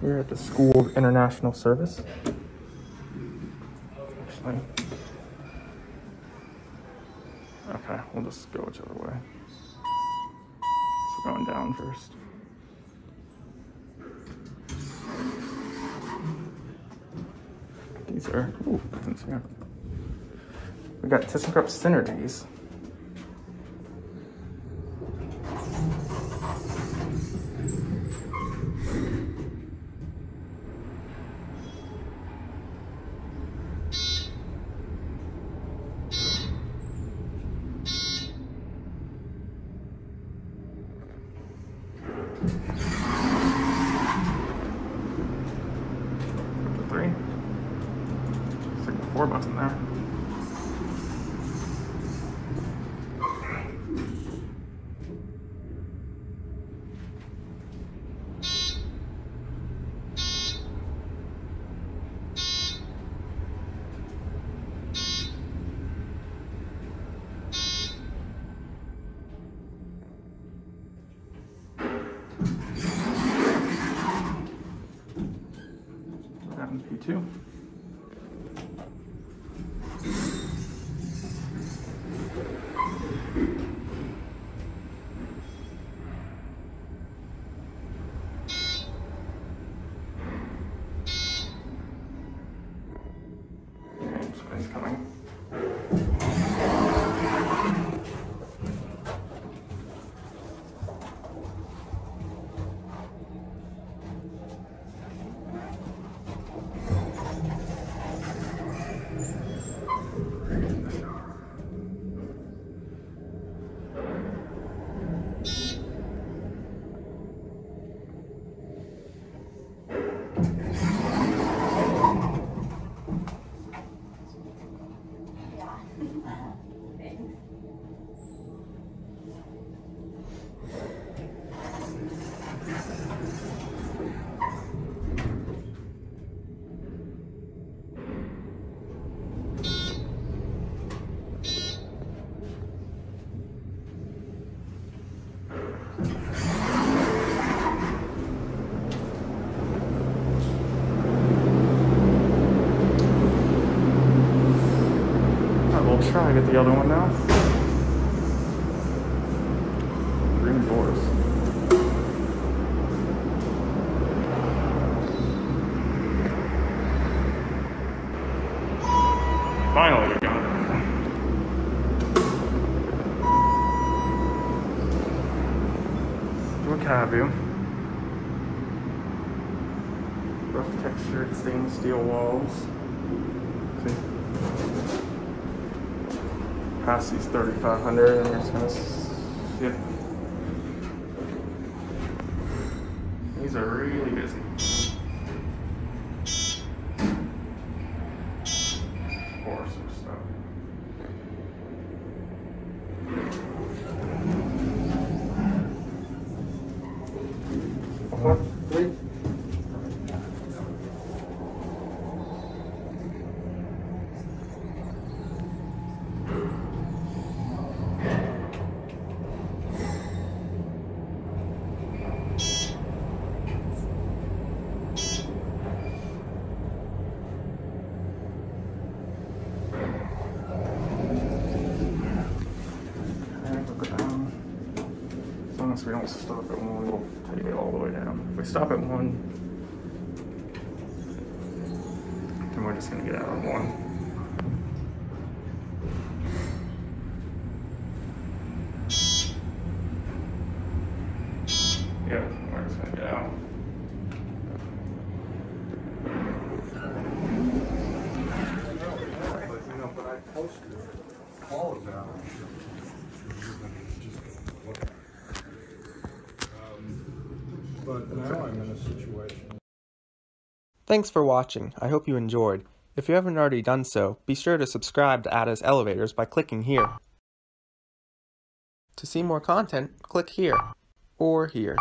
We're at the School of International Service. Actually, okay, we'll just go whichever way. So we're going down first. These are, ooh, I didn't see them. We got ThyssenKrupp Synergies. Four button there. Down P2. Try to get the other one now. Green doors. Finally, we got it. What have you? Rough textured stainless steel walls. See? Past these 3,500, and we're just gonna. Yep. These are really busy. Of course, or so. Three. We don't stop at one, we'll take it all the way down. If we stop at one, then we're just going to get out of one. Yeah, we're just going to get out. But I posted all of that. But now I'm in a situation. Thanks for watching. I hope you enjoyed. If you haven't already done so, be sure to subscribe to AdazElevatorz by clicking here. To see more content, click here or here.